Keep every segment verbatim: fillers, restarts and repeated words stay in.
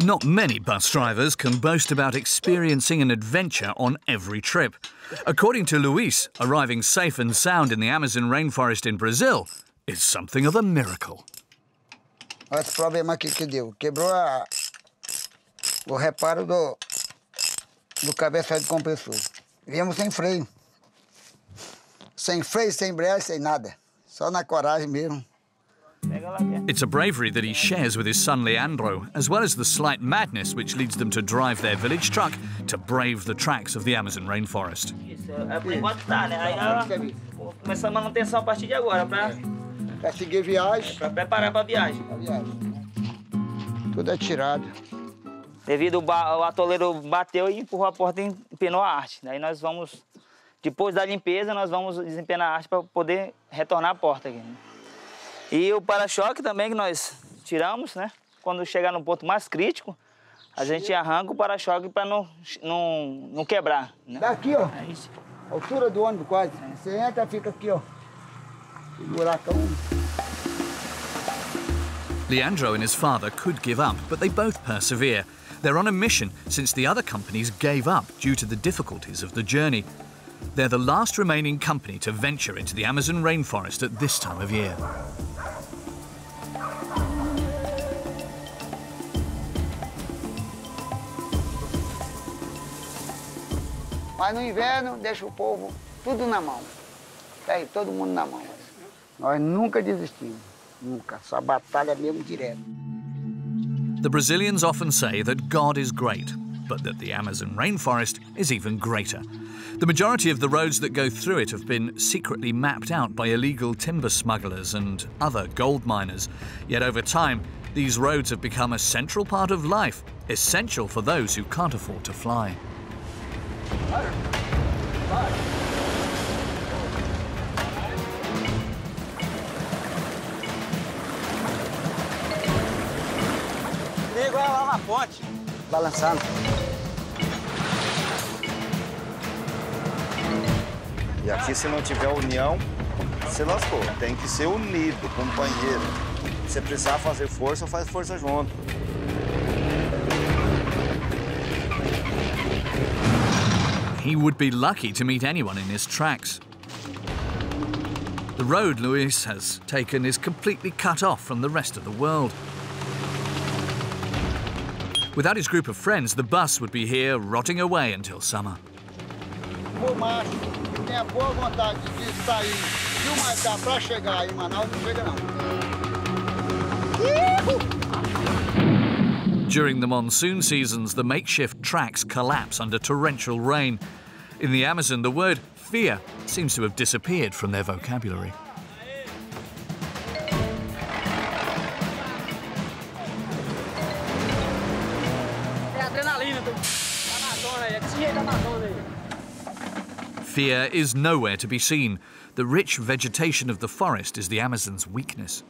Not many bus drivers can boast about experiencing an adventure on every trip. According to Luis, arriving safe and sound in the Amazon rainforest in Brazil is something of a miracle. Olha esse problema aqui que deu. Quebrou a... o reparo do... do cabeçalho de compressor. Viemos sem freio. Sem freio, sem embreagem, sem nada. Só na coragem mesmo. It's a bravery that he shares with his son Leandro, as well as the slight madness which leads them to drive their village truck to brave the tracks of the Amazon rainforest. Tudo atirado. Devido ao atoleiro bateu e empurrou a porta e empenou a arte. Daí nós vamos, depois da limpeza, nós vamos desempenar a arte para poder retornar a porta aqui. E o para-choque também que nós tiramos, né? Quando chegar no ponto mais crítico, a gente arranca o para-choque para não, não, não quebrar. Né? Daqui, ó. É isso. Altura do ônibus quase. É. Você entra, fica aqui, ó. Buracão. Leandro and his father could give up, but they both persevere. They're on a mission since the other companies gave up due to the difficulties of the journey. They're the last remaining company to venture into the Amazon rainforest at this time of year. Mas no inverno deixa o povo tudo na mão, tem todo mundo na mão. Nós nunca desistimos, nunca. Só batalha mesmo direto. The Brazilians often say that God is great, but that the Amazon rainforest is even greater. The majority of the roads that go through it have been secretly mapped out by illegal timber smugglers and other gold miners. Yet over time, these roads have become a central part of life, essential for those who can't afford to fly. Fire. Fire. Liga lá na ponte. Balançando. E aqui, se não tiver união, você lascou. Tem que ser unido, companheiro. Se precisar fazer força, faz força junto. He would be lucky to meet anyone in his tracks. The road Luis has taken is completely cut off from the rest of the world. Without his group of friends, the bus would be here rotting away until summer. Tenha boa vontade de sair de Humaitá para chegar em Manaus, não chega não. During the monsoon seasons, the makeshift tracks collapse under torrential rain. In the Amazon, the word fear seems to have disappeared from their vocabulary. Fear is nowhere to be seen. The rich vegetation of the forest is the Amazon's weakness.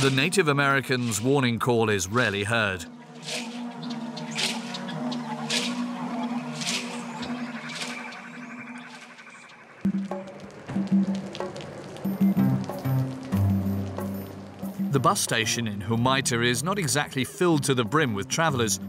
The Native Americans' warning call is rarely heard. The bus station in Humaitá is not exactly filled to the brim with travellers.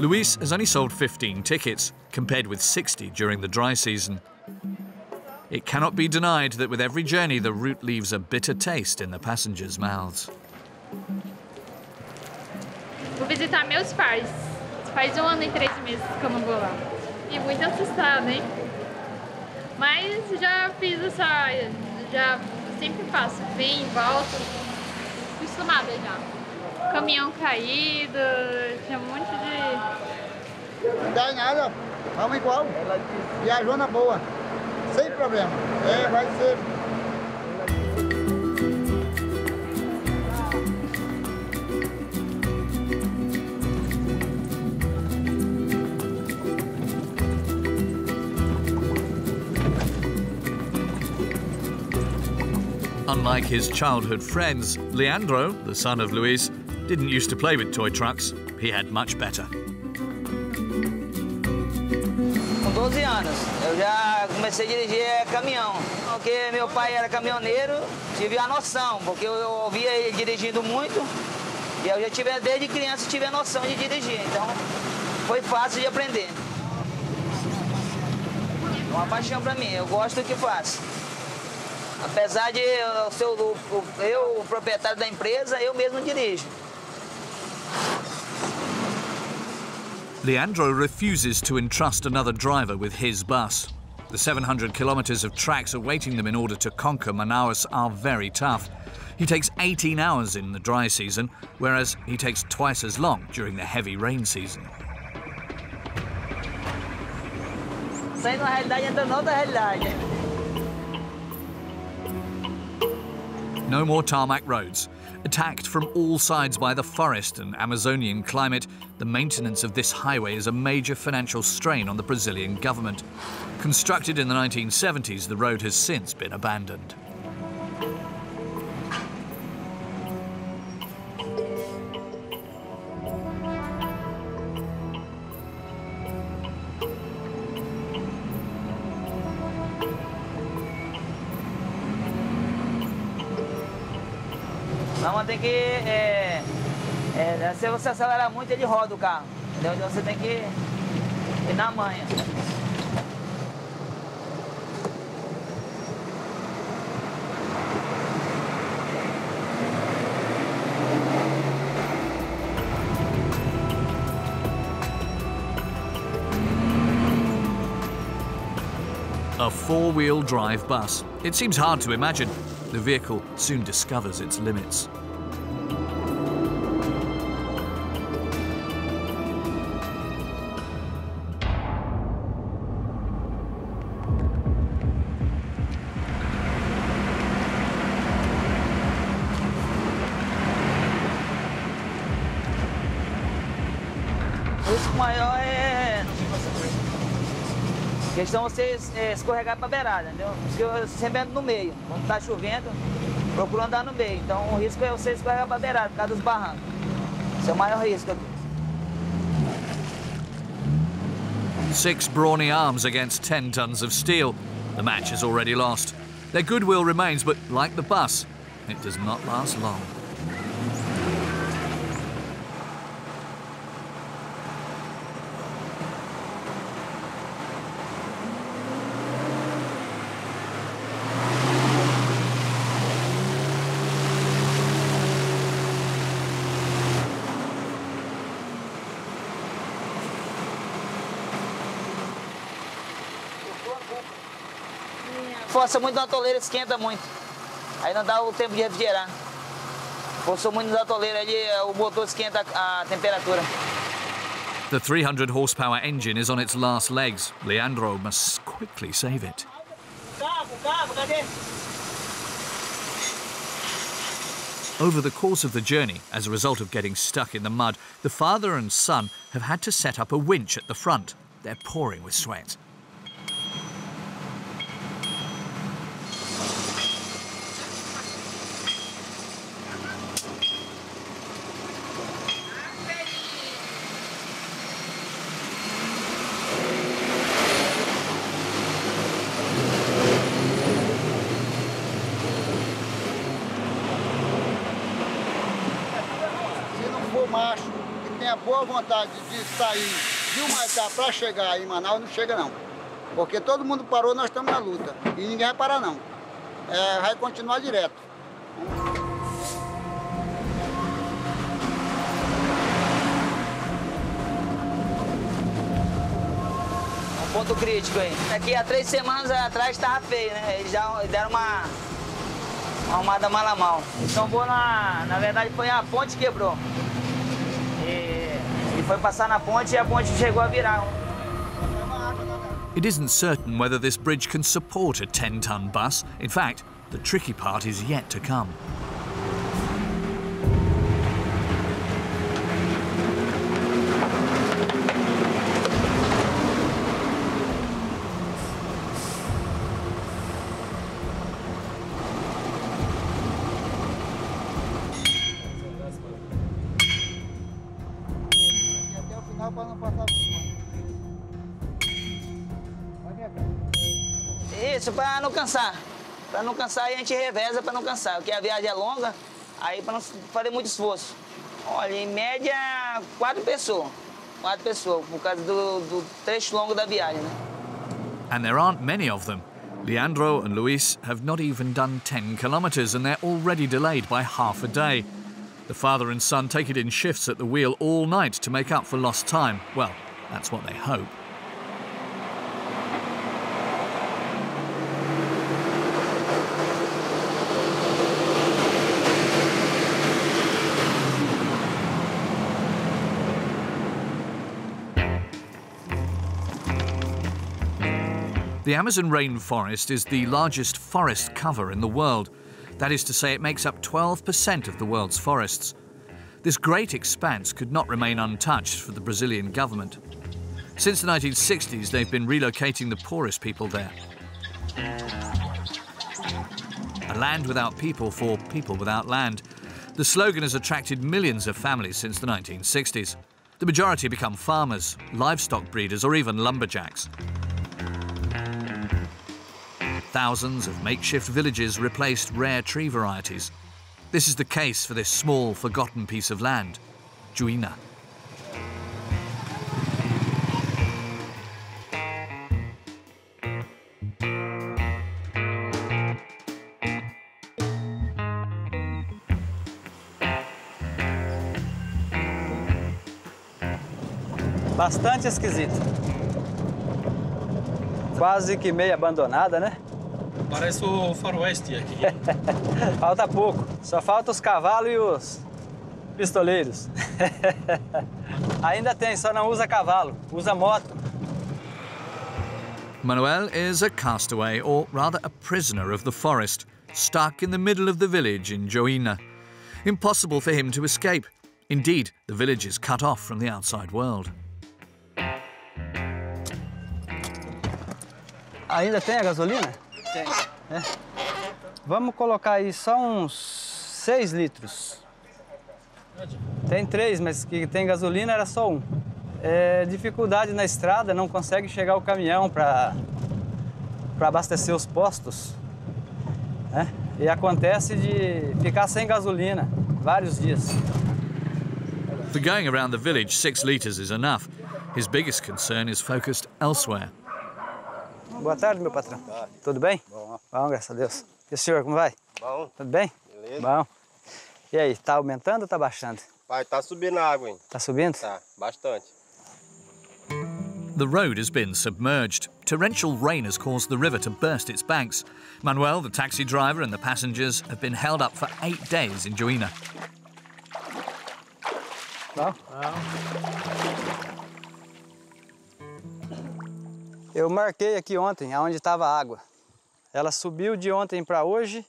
Luis has only sold fifteen tickets, compared with sixty during the dry season. It cannot be denied that with every journey, the route leaves a bitter taste in the passengers' mouths. Vou visitar meus pais. Faz um ano e três meses que eu não vou lá. E muito assustada, hein? Mas já fiz essa... já sempre faço. Vem, volto. Acostumada já. Caminhão caído, tinha um monte de... Não dá em nada. Vamos igual. Viajou na boa. Sem problema. É, vai ser... Unlike his childhood friends, Leandro, the son of Luis, didn't used to play with toy trucks. He had much better. Com doze anos, eu já comecei a dirigir caminhão. Porque meu pai era caminhoneiro, tive a noção, porque eu ouvia ele dirigindo muito. E eu já tive, desde criança, tive a noção de dirigir. Então, foi fácil de aprender. É uma paixão para mim, eu gosto do que faço. Apesar de eu ser o, o, eu, o proprietário da empresa, eu mesmo dirijo. Leandro refuses to entrust another driver with his bus. The seven hundred kilometers of tracks awaiting them in order to conquer Manaus are very tough. He takes eighteen hours in the dry season, whereas he takes twice as long during the heavy rain season. Sai na realidade, entra na outra realidade. No more tarmac roads. Attacked from all sides by the forest and Amazonian climate, the maintenance of this highway is a major financial strain on the Brazilian government. Constructed in the nineteen seventies, the road has since been abandoned. Tem que é, é, se você acelerar muito ele roda o carro, então você tem que ir na manha. A four-wheel drive bus. It seems hard to imagine. The vehicle soon discovers its limits. Então você escorregar para a beirada, entendeu? Porque eu sempre ando no meio. Quando está chovendo, procuro andar no meio. Então o risco é você escorregar para a beirada, por causa dos barrancos. Esse é o maior risco. Six brawny arms against ten tons of steel. The match is already lost. Their goodwill remains, but like the bus, it does not last long. Força muito na toleira, esquenta muito. Aí não dá o tempo de refrigerar. Força muito na toleira, ali o motor esquenta a temperatura. The three hundred horsepower engine is on its last legs. Leandro must quickly save it. Over the course of the journey, as a result of getting stuck in the mud, the father and son have had to set up a winch at the front. They're pouring with sweat. Boa vontade de sair de Humaitá para chegar em Manaus, não chega não. Porque todo mundo parou, nós estamos na luta. E ninguém vai parar não. É, vai continuar direto. Um ponto crítico aí. Aqui há três semanas atrás estava feio, né? Eles já deram uma, uma arrumada mala mal. Então, boa na, na verdade, foi a ponte que quebrou. It isn't certain whether this bridge can support a ten-ton bus. In fact, the tricky part is yet to come. Isso, para não cansar. Para não cansar, e a gente reveza para não cansar, porque a viagem é longa, aí para não fazer muito esforço. Olha, em média, quatro pessoas. Quatro pessoas, por causa do, do trecho longo da viagem, né? And there aren't many of them. Leandro and Luis have not even done ten kilometres and they're already delayed by half a day. The father and son take it in shifts at the wheel all night to make up for lost time. Well, that's what they hope. The Amazon rainforest is the largest forest cover in the world. That is to say, it makes up twelve percent of the world's forests. This great expanse could not remain untouched for the Brazilian government. Since the nineteen sixties, they've been relocating the poorest people there. A land without people for people without land. The slogan has attracted millions of families since the nineteen sixties. The majority become farmers, livestock breeders, or even lumberjacks. Thousands of makeshift villages replaced rare tree varieties. This is the case for this small, forgotten piece of land, Juína. Bastante esquisito. Quase que meio abandonada, né? Parece o faroeste aqui. Falta pouco. Só falta os cavalos e os pistoleiros. Ainda tem, só não usa cavalo, usa moto. Manuel is a castaway, or rather a prisoner of the forest, stuck in the middle of the village in Juína. Impossible for him to escape. Indeed, the village is cut off from the outside world. Ainda tem a gasolina? Tem. É. Vamos colocar aí só uns seis litros. Tem três, mas que tem gasolina era só um. É, dificuldade na estrada, não consegue chegar o caminhão para para abastecer os postos. É. E acontece de ficar sem gasolina vários dias. For going around the village, six liters is enough. His biggest concern is focused elsewhere. Boa tarde, meu patrão. Tarde. Tudo bem? Bom. Bom, graças a Deus. E o senhor, como vai? Bom. Tudo bem? Beleza. Bom. E aí, tá aumentando ou tá baixando? Pai, tá subindo a água, hein? Tá subindo? Tá, bastante. The road has been submerged. Torrential rain has caused the river to burst its banks. Manuel, the taxi driver, and the passengers have been held up for eight days in Juína. Bom? Bom. Eu marquei aqui ontem, onde estava a água. Ela subiu de ontem para hoje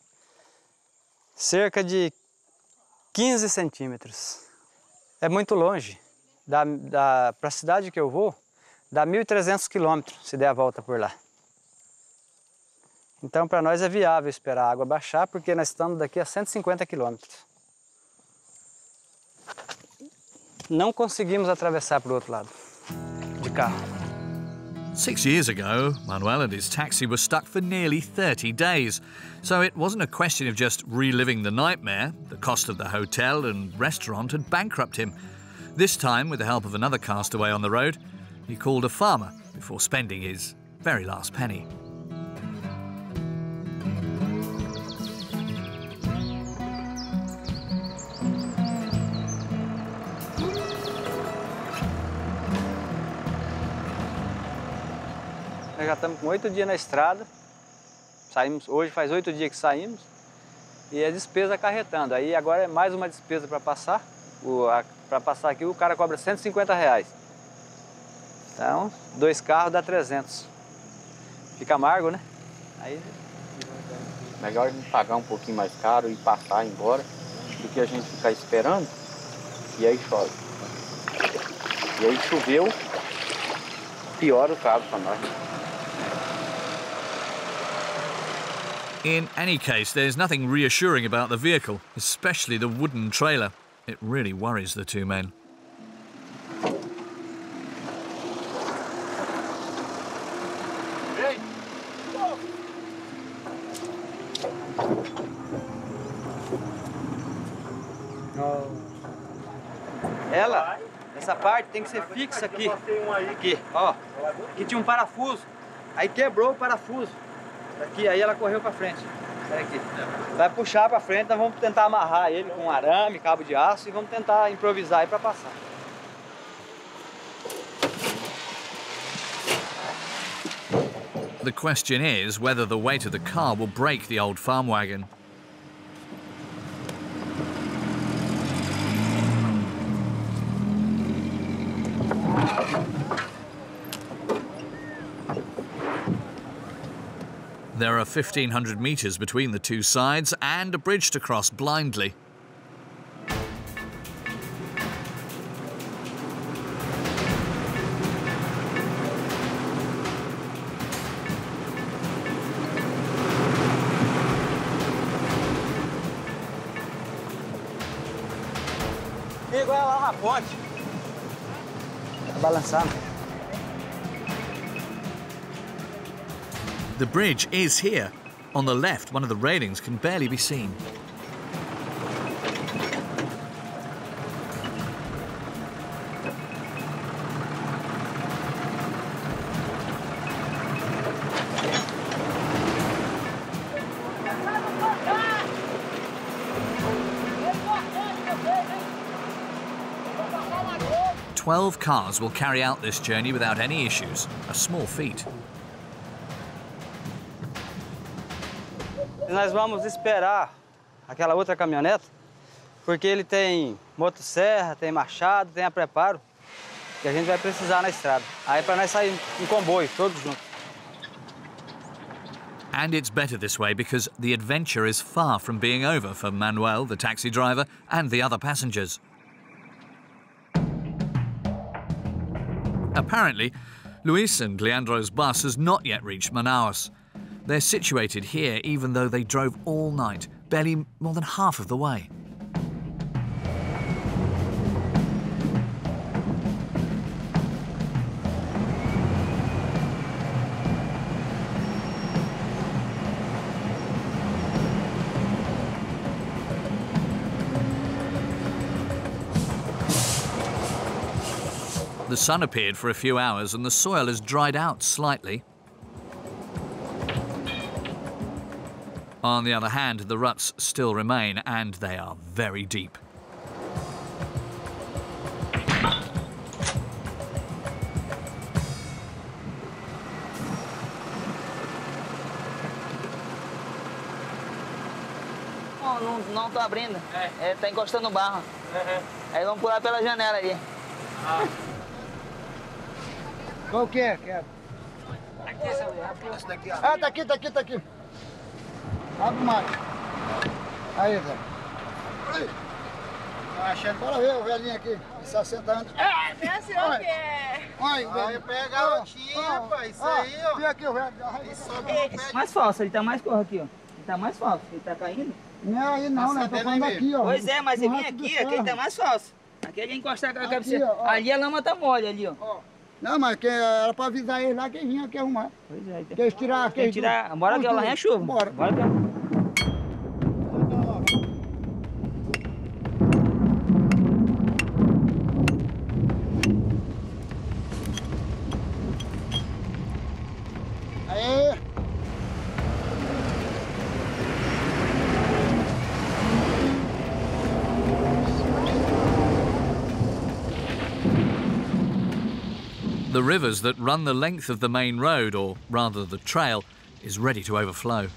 cerca de quinze centímetros. É muito longe. Da, da, para a cidade que eu vou, dá mil e trezentos quilômetros se der a volta por lá. Então, para nós é viável esperar a água baixar, porque nós estamos daqui a cento e cinquenta quilômetros. Não conseguimos atravessar para o outro lado, de carro. Six years ago, Manuel and his taxi were stuck for nearly thirty days, so it wasn't a question of just reliving the nightmare. The cost of the hotel and restaurant had bankrupted him. This time, with the help of another castaway on the road, he called a farmer before spending his very last penny. Nós já estamos com oito dias na estrada, saímos hoje, faz oito dias que saímos, e é despesa acarretando. Aí agora é mais uma despesa para passar, para passar aqui o cara cobra cento e cinquenta reais. Então, dois carros dá trezentos. Fica amargo, né? Aí... Melhor a gente pagar um pouquinho mais caro e passar embora do que a gente ficar esperando, e aí chove. E aí choveu, piora o caso para nós. In any case, there's nothing reassuring about the vehicle, especially the wooden trailer. It really worries the two men. Hey. Ela, essa parte tem que ser fixa aqui. Aqui, ó. Aqui tinha um parafuso. Aí quebrou o parafuso. Aqui, aí ela correu pra frente. Aqui. Vai puxar pra frente, nós vamos tentar amarrar ele com arame, cabo de aço e vamos tentar improvisar aí pra passar. The question is whether the weight of the car will break the old farm wagon. There are fifteen hundred meters between the two sides and a bridge to cross blindly. Amigo, olha lá na ponte. Tá balançando. The bridge is here. On the left, one of the railings can barely be seen. Twelve cars will carry out this journey without any issues, a small feat. Nós vamos esperar aquela outra caminhonete, porque ele tem motosserra, tem machado, tem a preparo, que a gente vai precisar na estrada. Aí para nós sair em comboio, todos juntos. And it's better this way because the adventure is far from being over for Manuel, the taxi driver, and the other passengers. Apparently, Luis and Leandro's bus has not yet reached Manaus. They're situated here, even though they drove all night, barely more than half of the way. The sun appeared for a few hours and the soil has dried out slightly. On the other hand, the ruts still remain, and they are very deep. Oh, não, não tô abrindo. É. É, tá encostando o barro. Uhum. Aí vamos pular pela janela ali. Ah. Qual que é? Quero. Aqui, essa daqui. Ah, tá aqui, tá aqui, tá aqui. Abre mais. Aí, velho. Ai. Tá achando. Bora ver o velhinho aqui, de sessenta anos. É, desce o que é. Olha, velho. Pega a rotinha, rapaz. Isso aí, ó. Vem aqui o velho. É mais falso, ele tá mais corra aqui, ó. Ele tá mais falso. Ele tá caindo? Não, aí não, né? Tô falando aqui, ó. Pois é, mas ele vem aqui, aqui ele tá mais falso. Aqui ele encostar com a cabeça. Ali a lama tá mole, ali, ó. Não, mas que era pra avisar eles lá quem vinha aqui arrumar. Pois é. Então. Quer tirar, quer tirar. Bora que ela é chuva. Bora. Bora que ela... The rivers that run the length of the main road, or rather the trail, is ready to overflow.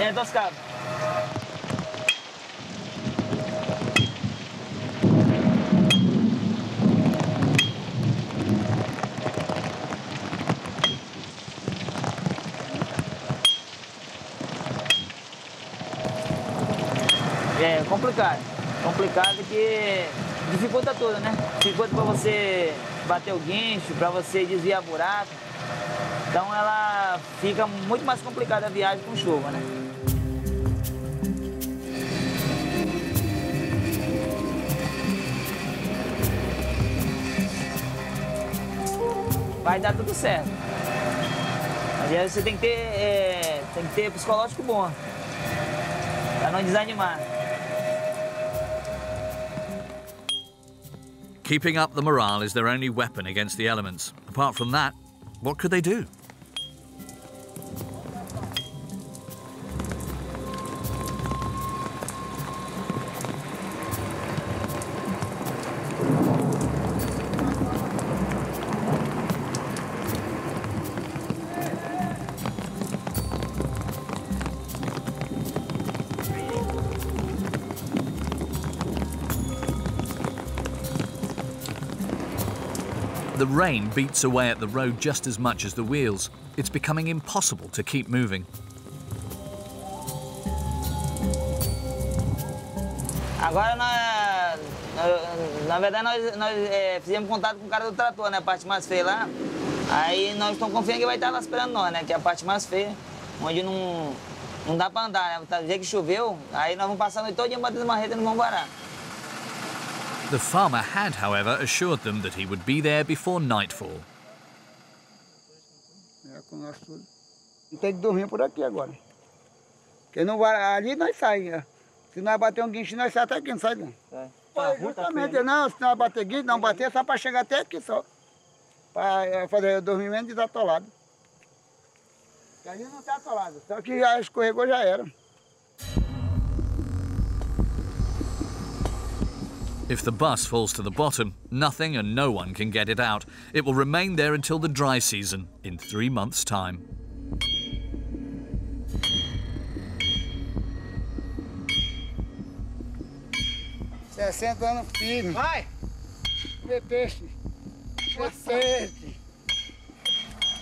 É dos cabos. É complicado, complicado que dificulta tudo, né? Dificulta para você bater o guincho, para você desviar buraco. Então ela fica muito mais complicada a viagem com chuva, né? Vai dar tudo certo. Mas você tem que ter, é, tem que ter psicológico bom, para não desanimar. Keeping up the morale is their only weapon against the elements. Apart from that, what could they do? The rain beats away at the road just as much as the wheels. It's becoming impossible to keep moving. Agora nós, na verdade nós, nós é, fizemos contato com o cara do trator, né, a parte mais feia lá. Aí nós estamos confiando que vai estar lá esperando nós, né, que é a parte mais feia, onde não não dá para andar, né, do jeito que choveu. Aí nós vamos passar a noite toda batendo marreta e não vamos parar. The farmer had, however, assured them that he would be there before nightfall. Tem que dormir por aqui agora. Quem não vai ali, nós saímos. Se nós bater um guincho, nós saímos até aqui, não sai não. É. Justamente não, se nós bater guincho, não bater, só para chegar até aqui só. Para fazer o dormimento desatolado. Porque ali não está atolado, só que já escorregou, já era. If the bus falls to the bottom, nothing and no one can get it out. It will remain there until the dry season, in three months' time. sessenta anos firme. Vai! Vê peixe. Vê peixe.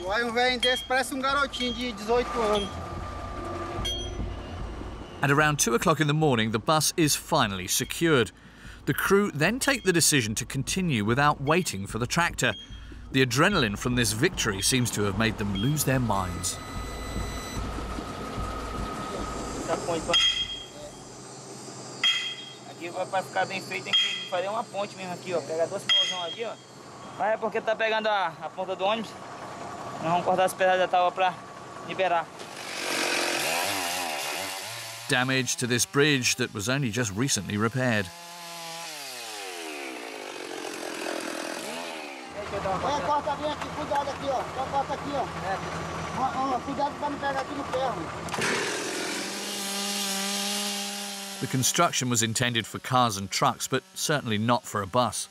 Olha, um velho desse parece um garotinho de dezoito anos. At around two o'clock in the morning, the bus is finally secured. The crew then take the decision to continue without waiting for the tractor. The adrenaline from this victory seems to have made them lose their minds. Aqui para ficar bem feito tem que fazer uma ponte mesmo aqui, ó. Pegar dois pauzão ali, ó. Mas é porque tá pegando a, a ponta do ônibus. Nós vamos cortar as pedaços da tábua para liberar. Damage to this bridge that was only just recently repaired. É, corta bem aqui, cuidado aqui, ó. Só corta aqui, ó. É. Ah, ah, cuidado para não pegar aqui no ferro. The construction was intended for cars and trucks, but certainly not for a bus.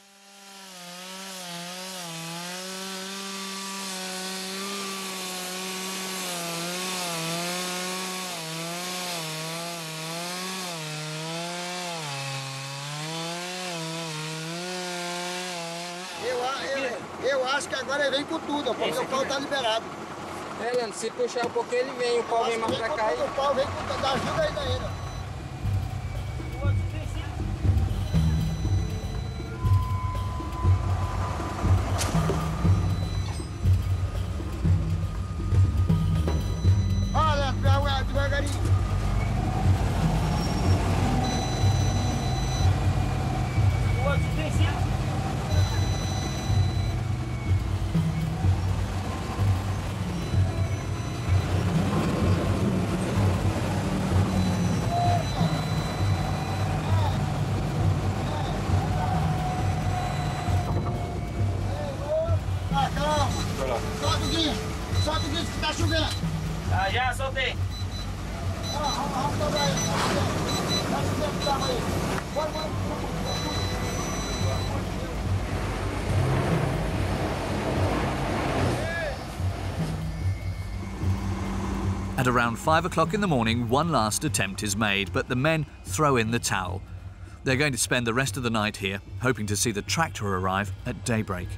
Agora ele vem com tudo, porque o pau tá liberado. É, Leandro, se puxar um pouquinho ele vem, o pau vem mais pra cá. O pau vem com tudo, ajuda aí daí, né? At around five o'clock in the morning, one last attempt is made, but the men throw in the towel. They're going to spend the rest of the night here, hoping to see the tractor arrive at daybreak.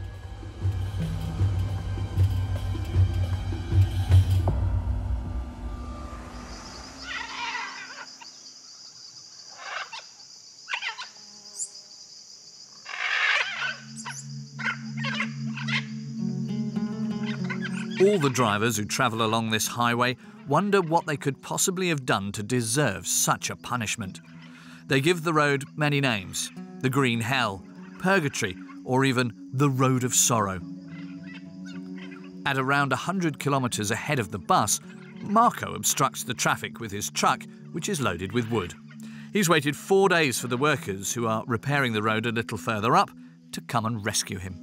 All the drivers who travel along this highway wonder what they could possibly have done to deserve such a punishment. They give the road many names: the Green Hell, Purgatory, or even the Road of Sorrow. At around one hundred kilometres ahead of the bus, Marco obstructs the traffic with his truck, which is loaded with wood. He's waited four days for the workers, who are repairing the road a little further up, to come and rescue him.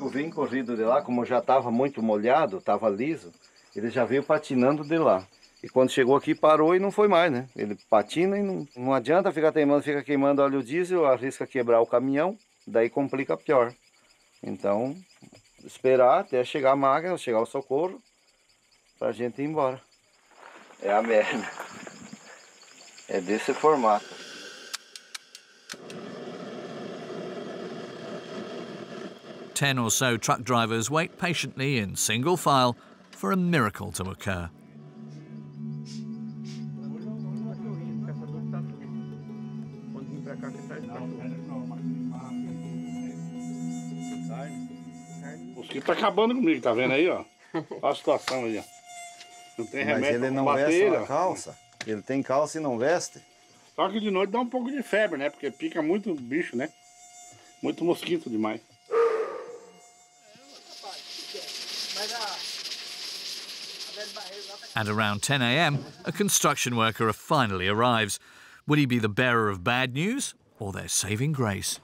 Eu vim corrido de lá, como já estava muito molhado, estava liso, ele já veio patinando de lá. E quando chegou aqui, parou e não foi mais, né? Ele patina e não, não adianta ficar teimando, fica queimando óleo diesel, arrisca quebrar o caminhão, daí complica pior. Então, esperar até chegar a máquina, chegar o socorro, pra gente ir embora. É a merda. É desse formato. Ten or so truck drivers wait patiently in single file for a miracle to occur. Tá acabando comigo, tá vendo aí, ó? Olha a situação aí, ó. Não tem remédio. Mas ele não veste a calça. Ele tem calça e não veste. Só que de noite dá um pouco de febre, né? Porque pica muito bicho, né? Muito mosquito demais. At around ten A M, a construction worker finally arrives. Would he be the bearer of bad news or their saving grace?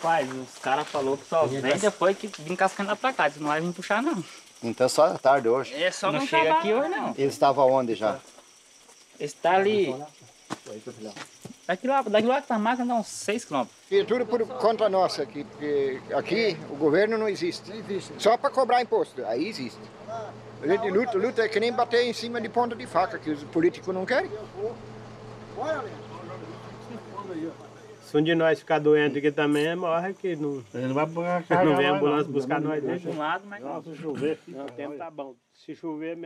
Pai, os caras falaram que só vem depois que vim cascando lá pra cá, não vai vir puxar, não. Então é só tarde hoje. É só não, não chega aqui hoje, não. Ele estava onde já? Ele está ali. Daqui lá, daqui lá que tá a máquina dá uns seis quilômetros. E tudo por conta nossa aqui, porque aqui o governo não existe. Não existe. Só para cobrar imposto, aí existe. A gente luta, luta é que nem bater em cima de ponta de faca, que os políticos não querem. Bora, Leandro. Se um de nós ficar doente aqui também, morre que não, não, vai cá, não vem a ambulância buscar nós.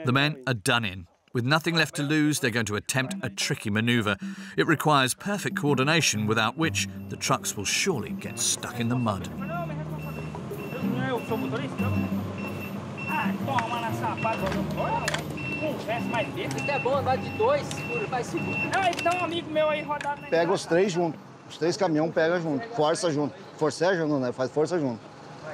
The men are done in. With nothing left to lose, they're going to attempt a tricky manoeuvre. It requires perfect coordination, without which the trucks will surely get stuck in the mud. Pega os três juntos. Os três caminhões pegam junto, força junto. Forceja não, né? Faz força junto.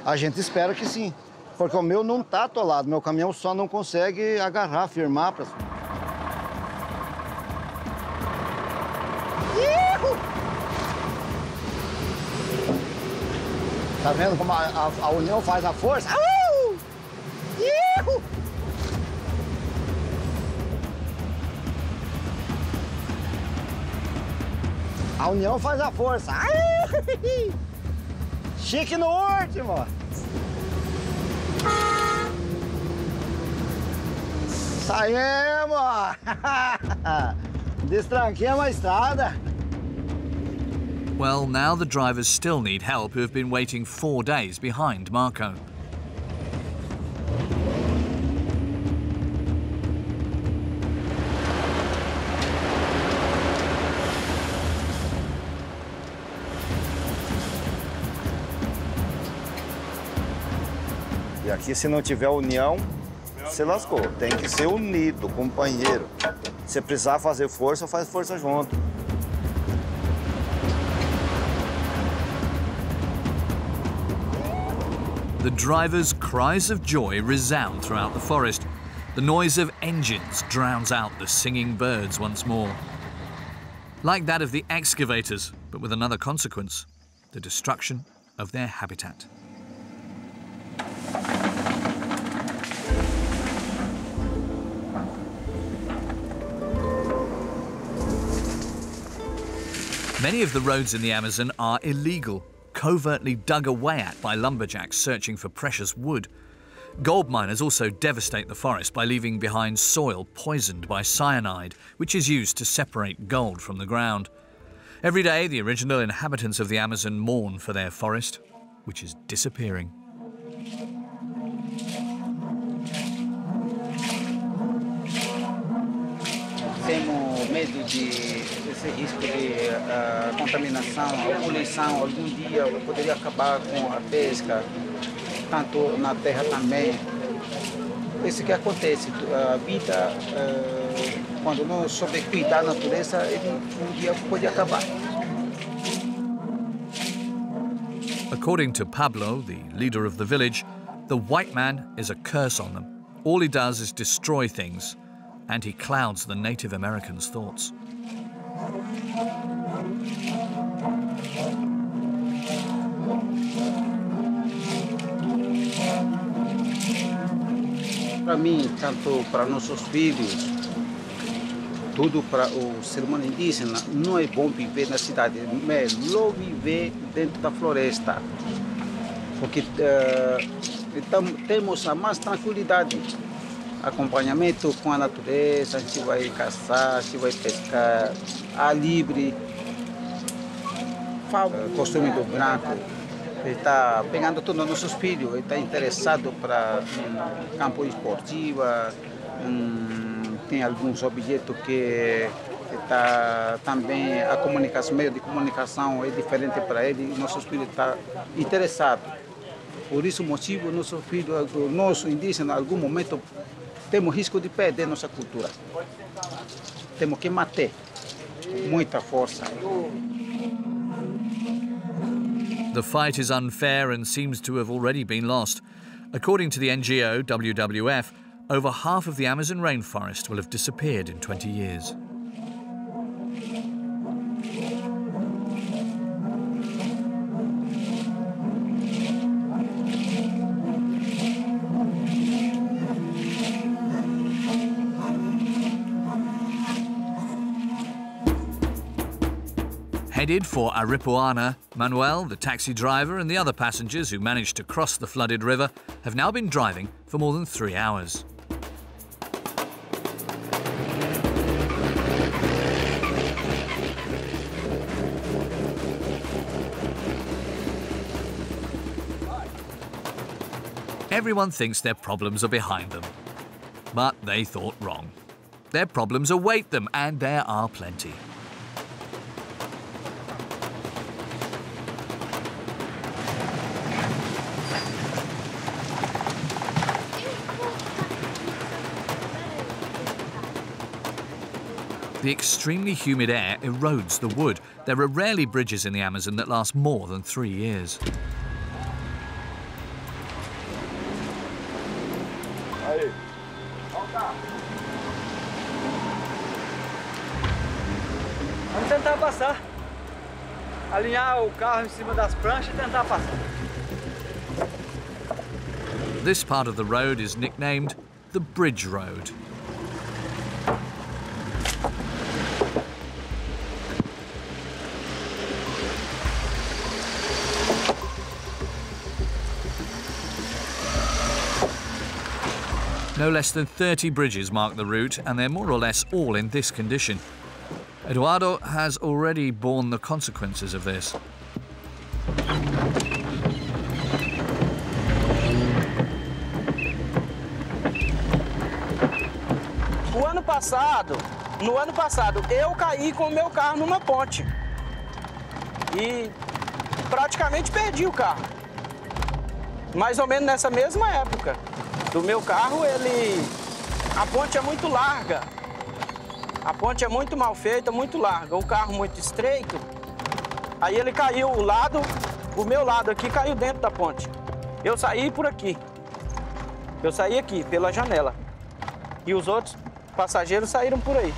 A gente espera que sim, porque o meu não tá atolado. Meu caminhão só não consegue agarrar, firmar. Pra... Tá vendo como a, a, a união faz a força? A união faz a força. Ai! Chique no último. Saímos! Destranquemos a estrada. Well, now the drivers still need help who have been waiting four days behind Marco. Aqui, se não tiver união, você lascou. Tem que ser unido, companheiro. Se precisar fazer força, faz força junto. The drivers' cries of joy resound throughout the forest. The noise of engines drowns out the singing birds once more. Like that of the excavators, but with another consequence: the destruction of their habitat. Many of the roads in the Amazon are illegal, covertly dug away at by lumberjacks searching for precious wood. Gold miners also devastate the forest by leaving behind soil poisoned by cyanide, which is used to separate gold from the ground. Every day, the original inhabitants of the Amazon mourn for their forest, which is disappearing. Temos medo de esse risco de uh, contaminação, poluição. Algum dia poderia acabar com a pesca, tanto na terra também. Isso que acontece, a vida, quando não souber cuidar da natureza, ele um dia pode acabar. According to Pablo, the leader of the village, the white man is a curse on them. All he does is destroy things, and he clouds the Native Americans' thoughts. Para mim, tanto para nossos filhos, tudo para o ser humano indígena, não é bom viver na cidade, mas melhor viver dentro da floresta, porque uh, então, temos a mais tranquilidade, acompanhamento com a natureza, a gente vai caçar, a gente vai pescar, ar livre, uh, costume do branco. Ele está pegando todos os nossos filhos, ele está interessado para um, campo esportivo, um, tem alguns objetos que está também, a comunicação, meio de comunicação é diferente para ele, e nossos filhos estão interessados. Por esse motivo, nossos filhos, nós indígenas, em algum momento, temos risco de perder nossa cultura. Temos que manter muita força. The fight is unfair and seems to have already been lost. According to the N G O W W F, over half of the Amazon rainforest will have disappeared in twenty years. Headed for Aripuana, Manuel, the taxi driver, and the other passengers who managed to cross the flooded river have now been driving for more than three hours. Everyone thinks their problems are behind them, but they thought wrong. Their problems await them, and there are plenty. The extremely humid air erodes the wood. There are rarely bridges in the Amazon that last more than three years. Vamos tentar passar. Alinhar o carro em cima das pranchas e tentar passar. This part of the road is nicknamed the Bridge Road. No less than thirty bridges mark the route, and they're more or less all in this condition. Eduardo has already borne the consequences of this. O ano passado, no ano passado, eu caí com o meu carro numa ponte e praticamente perdi o carro. Mais ou menos nessa mesma época. Do meu carro, ele... a ponte é muito larga. A ponte é muito mal feita, muito larga. O carro muito estreito. Aí ele caiu o lado, o meu lado aqui caiu dentro da ponte. Eu saí por aqui. Eu saí aqui, pela janela. E os outros passageiros saíram por aí.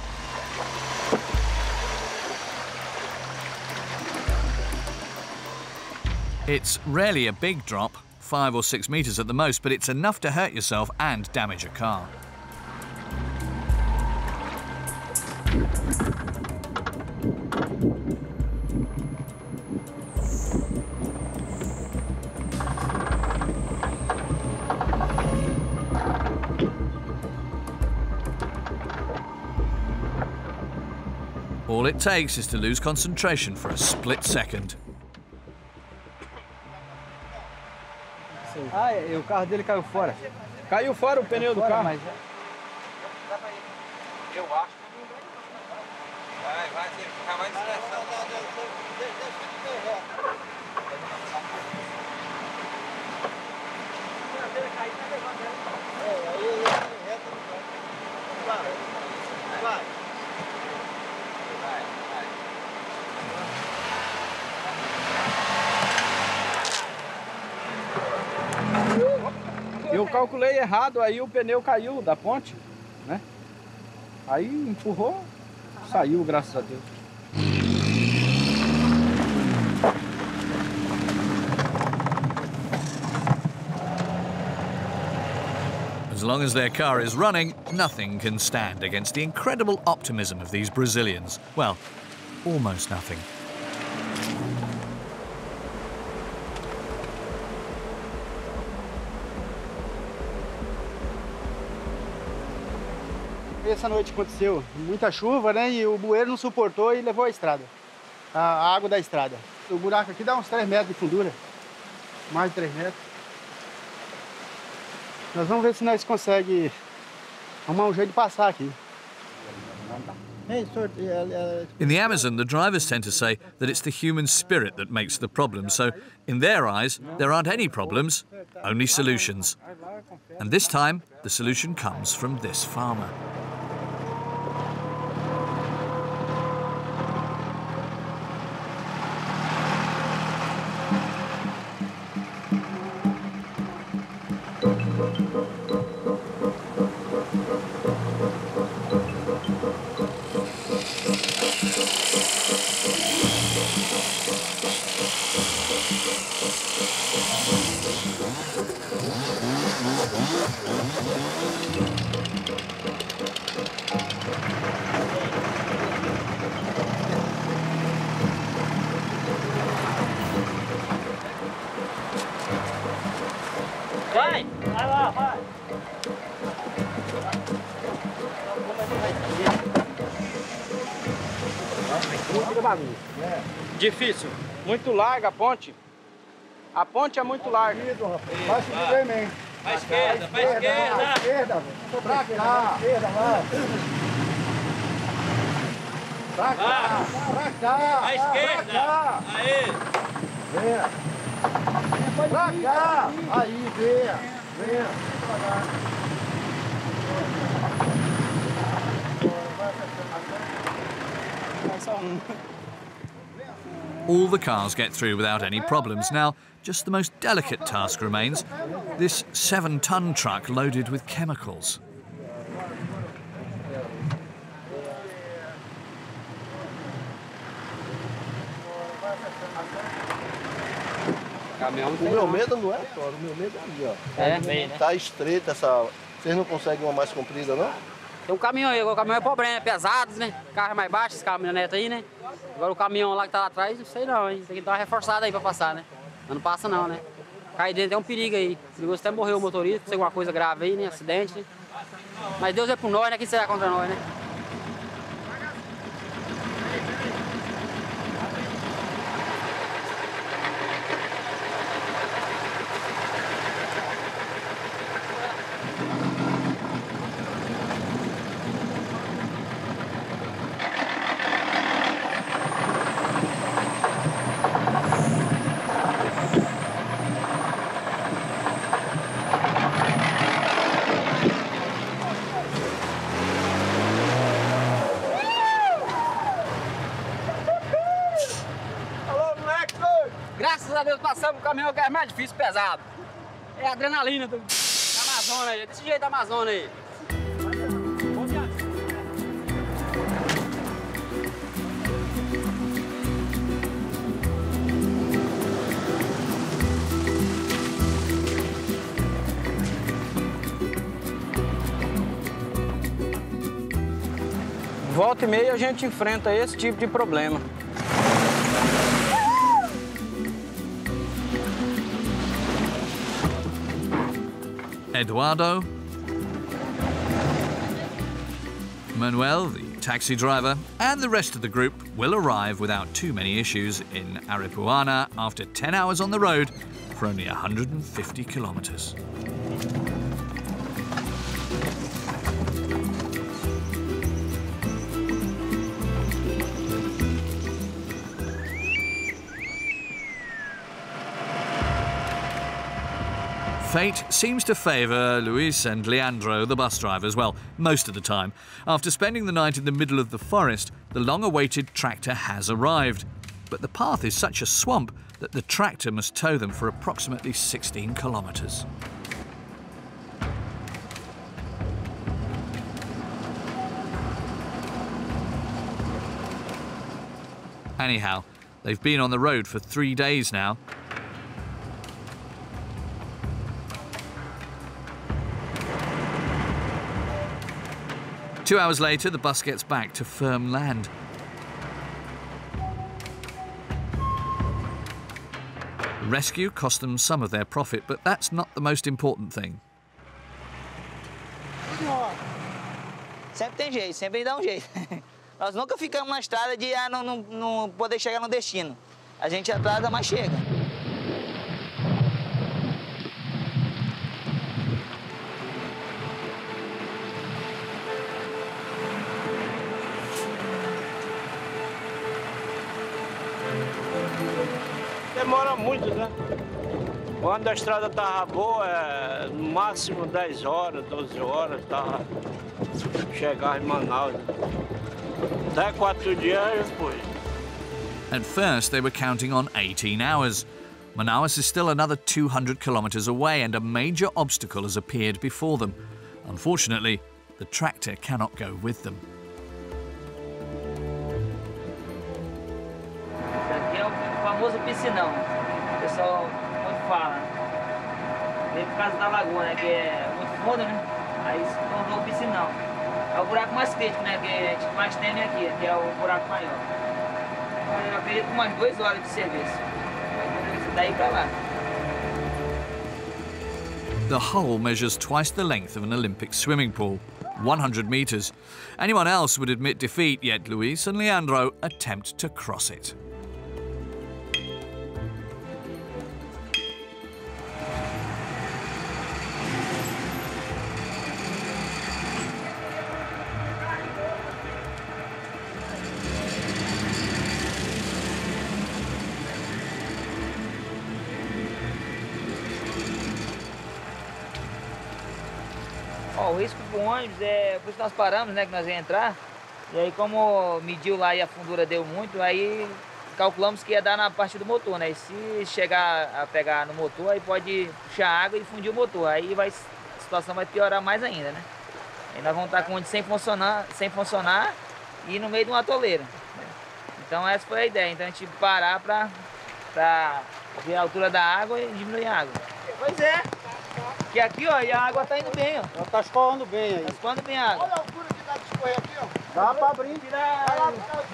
It's rarely a big drop. Five or six meters at the most, but it's enough to hurt yourself and damage a car. All it takes is to lose concentration for a split second. Ah, e o carro dele caiu fora. Caiu fora o pneu do carro. Mas... eu acho que não vai. Vai, vai, tem que ficar mais destressado. calculei errado, aí o pneu caiu da ponte, né? Aí empurrou, saiu, graças a Deus. As long as their car is running, nothing can stand against the incredible optimism of these Brazilians. Well, almost nothing. Essa noite aconteceu muita chuva, né? E o bueiro não suportou e levou a estrada, a água da estrada. O buraco aqui dá uns três metros de fundura, mais de três metros. Nós vamos ver se nós conseguimos arrumar um jeito de passar aqui. In the Amazon, the drivers tend to say that it's the human spirit that makes the problem. So, in their eyes, there aren't any problems, only solutions. And this time, the solution comes from this farmer. Difícil, muito larga a ponte. A ponte é muito larga. Vai subir bem mesmo. Vai esquerda, vai esquerda. Vai esquerda, pra cá. Pra cá, pra cá. Vai esquerda. Aí. Vem. Pra cá. Aí, vem. Vem. Vai só um. All the cars get through without any problems. Now, just the most delicate task remains, this seven-ton truck loaded with chemicals. O meu medo não é só, o meu medo é ali, ó. Tá estreita essa... Vocês não conseguem uma mais comprida, não? Tem um caminhão aí, agora o caminhão é problema, é pesado, né? O carro é mais baixo, esse caminhonete aí, né? Agora o caminhão lá que tá lá atrás, não sei não, hein? Tem que dar uma reforçada aí pra passar, né? Mas não passa não, né? Cair dentro é um perigo aí. Perigoso até morreu o motorista, tem alguma coisa grave aí, né? Acidente, né? Mas Deus é por nós, né? Quem será contra nós, né? Passamos o caminhão que é mais difícil, pesado. É a adrenalina do... da Amazônia aí, desse jeito da Amazônia aí. Volta e meia a gente enfrenta esse tipo de problema. Eduardo, Manuel, the taxi driver, and the rest of the group will arrive without too many issues in Aripuana after ten hours on the road for only one hundred fifty kilometers. Fate seems to favour Luis and Leandro, the bus drivers, well, most of the time. After spending the night in the middle of the forest, the long-awaited tractor has arrived. But the path is such a swamp that the tractor must tow them for approximately sixteen kilometres. Anyhow, they've been on the road for three days now. Two hours later, the bus gets back to firm land. The rescue cost them some of their profit, but that's not the most important thing. Sempre tem jeito, sempre dá um jeito. Nós nunca ficamos na estrada de ah, não, não, não poder chegar no destino. A gente atrasa, mas chega. Demora muito, né? Quando a estrada estava boa, é, no máximo dez horas, doze horas, estava chegar em Manaus. Até quatro dias depois. At first, they were counting on eighteen hours. Manaus is still another two hundred kilometres away, and a major obstacle has appeared before them. Unfortunately, the tractor cannot go with them. Aqui é o famoso piscinão. O pessoal muito fala. Vem por causa da lagoa, né? Que é muito fundo, né? Aí se tornou o piscinão. É o buraco mais crítico, né, que a gente mais tem aqui, que é o buraco maior. Eu acredito com umas duas horas de serviço. Daí pra lá. The hole measures twice the length of an Olympic swimming pool, one hundred metres. Anyone else would admit defeat, yet Luis and Leandro attempt to cross it. É, por isso nós paramos, né, que nós ia entrar, e aí como mediu lá e a fundura deu muito, aí calculamos que ia dar na parte do motor, né, e se chegar a pegar no motor, aí pode puxar água e fundir o motor, aí vai, a situação vai piorar mais ainda, né, e nós vamos estar com um sem funcionar, sem funcionar e no meio de um atoleiro, né? Então essa foi a ideia, então a gente parar pra, pra ver a altura da água e diminuir a água. Pois é. Que aqui, ó, e a água tá indo bem, ó. Ela tá escorrendo bem aí. Tá escorrendo bem a água. Olha a altura que dá de escorrer aqui, ó. Dá pra abrir. Tirar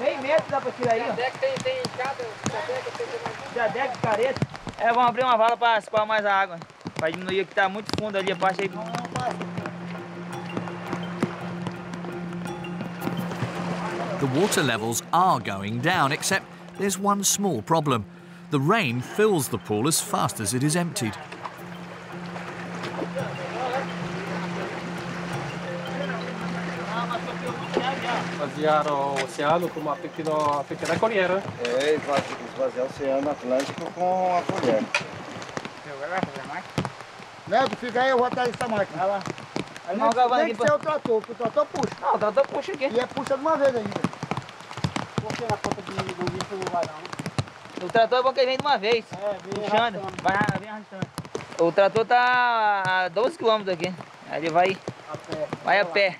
meio metro dá pra tirar aí, ó. Jadeca tem, tem enxada, jadeca tem mais. Jadeca de careta. É, vamos abrir uma vala pra escoar mais a água. Pra diminuir, que tá muito fundo ali a parte aí. Não, não, não. The water levels are going down, except there's one small problem. The rain fills the pool as fast as it is emptied. Esvaziar o oceano com uma pequena, pequena colher. É, esvaziar o oceano Atlântico com a colher. Neto, fica aí, eu vou atrás dessa máquina. Vai lá. Aí não, não tem que ser o trator, porque o trator puxa. Não, o trator puxa aqui. E é puxa de uma vez ainda. Porque a conta de governo não vai não. O trator é bom que ele vem de uma vez. É, vem puxando. Arrastando. Vai, vem arrastando. O trator tá a doze quilômetros aqui. Aí ele vai a pé. Vai a pé.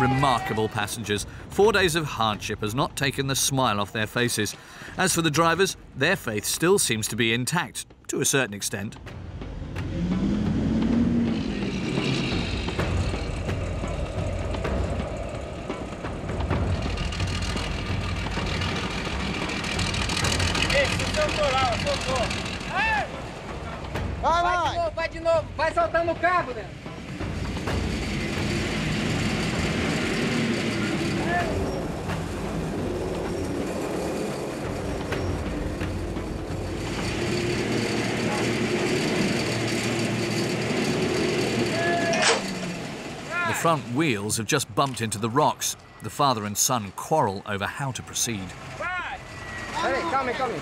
Remarkable passengers. Four days of hardship has not taken the smile off their faces. As for the drivers, their faith still seems to be intact, to a certain extent. Vai lá. Vai de novo, vai de novo. Vai soltando o cabo, né? The front wheels have just bumped into the rocks. The father and son quarrel over how to proceed. Vai! Hey, come, come.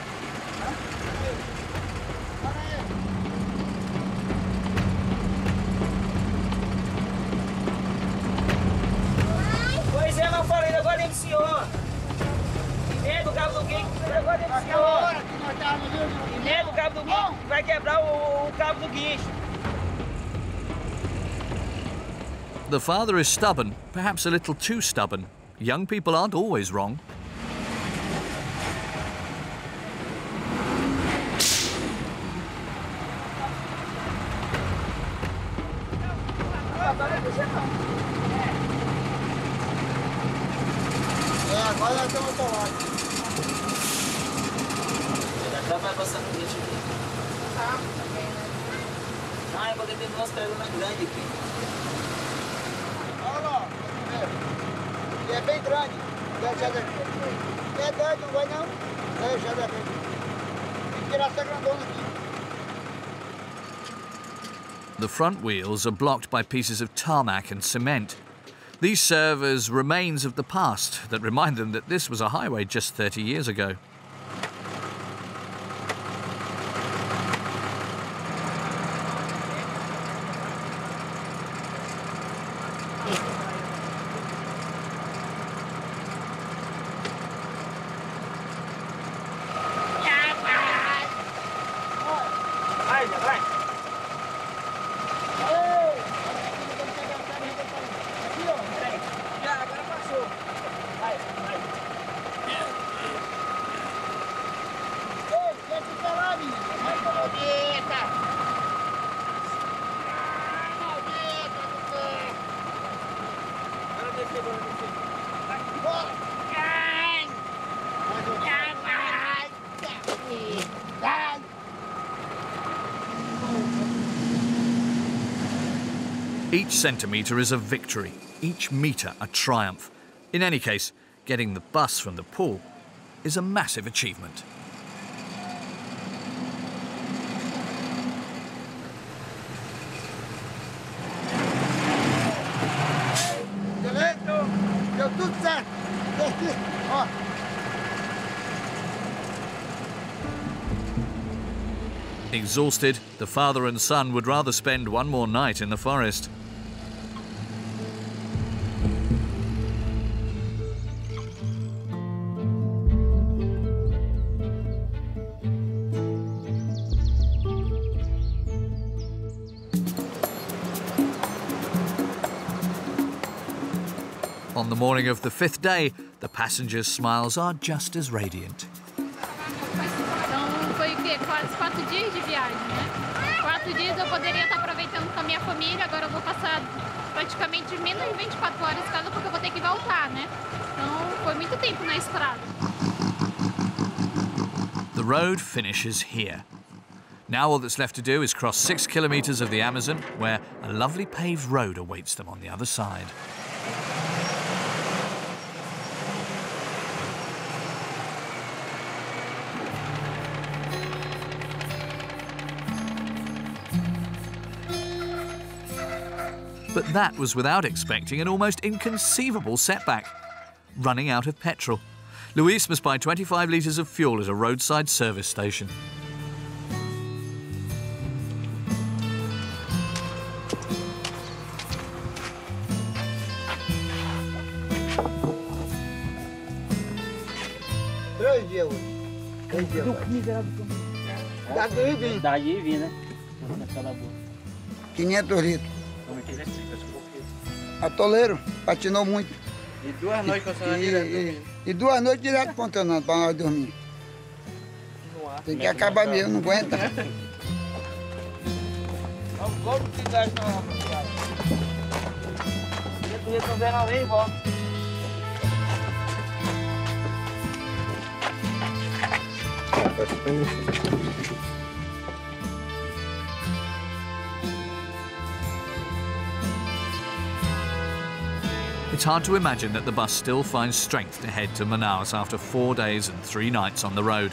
Pois é, meu filho, agora é do senhor. E nem do cabo do guincho, agora é do senhor. E nem do cabo do guincho, vai quebrar o, o cabo do guincho. The father is stubborn, perhaps a little too stubborn. Young people aren't always wrong. The front wheels are blocked by pieces of tarmac and cement. These serve as remains of the past that remind them that this was a highway just thirty years ago. Each centimetre is a victory, each metre a triumph. In any case, getting the bus from the pool is a massive achievement. Exhausted, the father and son would rather spend one more night in the forest. On the morning of the fifth day, the passengers' smiles are just as radiant. Quase quatro dias de viagem, né? Quatro dias eu poderia estar aproveitando com a minha família, agora eu vou passar praticamente menos de vinte e quatro horas em casa porque eu vou ter que voltar, né? Então foi muito tempo na estrada. The road finishes here. Now all that's left to do is cross six kilometers of the Amazon, where a lovely paved road awaits them on the other side. But that was without expecting an almost inconceivable setback. Running out of petrol. Luis must buy twenty-five litres of fuel at a roadside service station. Três dias hoje. Três dias hoje. Daí vim, né? quinhentos litros. Atoleiro, patinou muito. E duas noites condicionando direto. E, e duas noites direto condicionando para nós dormir. Tem que acabar mesmo, não aguenta. Como que dá essa hora? E volta. It's hard to imagine that the bus still finds strength to head to Manaus after four days and three nights on the road.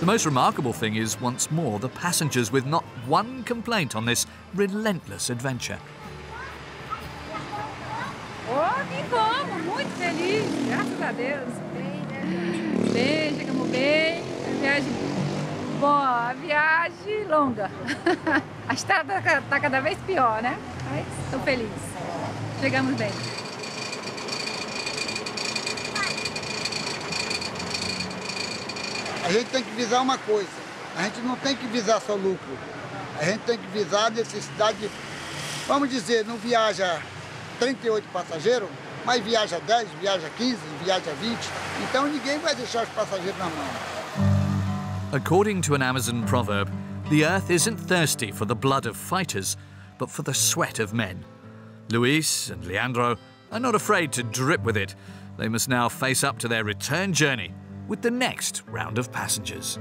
The most remarkable thing is, once more, the passengers with not one complaint on this relentless adventure. Oh, que vamos! Muito feliz, graças a Deus. Bem, chegamos bem. A viagem boa, a viagem longa. A estrada está cada vez pior, né? Mas estou feliz. Chegamos bem. A gente tem que visar uma coisa, a gente não tem que visar só lucro, a gente tem que visar a necessidade de, vamos dizer, não viaja trinta e oito passageiros, mas viaja dez, viaja quinze, viaja vinte, então ninguém vai deixar os passageiros na mão. According to an Amazon proverb, the earth isn't thirsty for the blood of fighters, but for the sweat of men. Luis and Leandro are not afraid to drip with it. They must now face up to their return journey with the next round of passengers.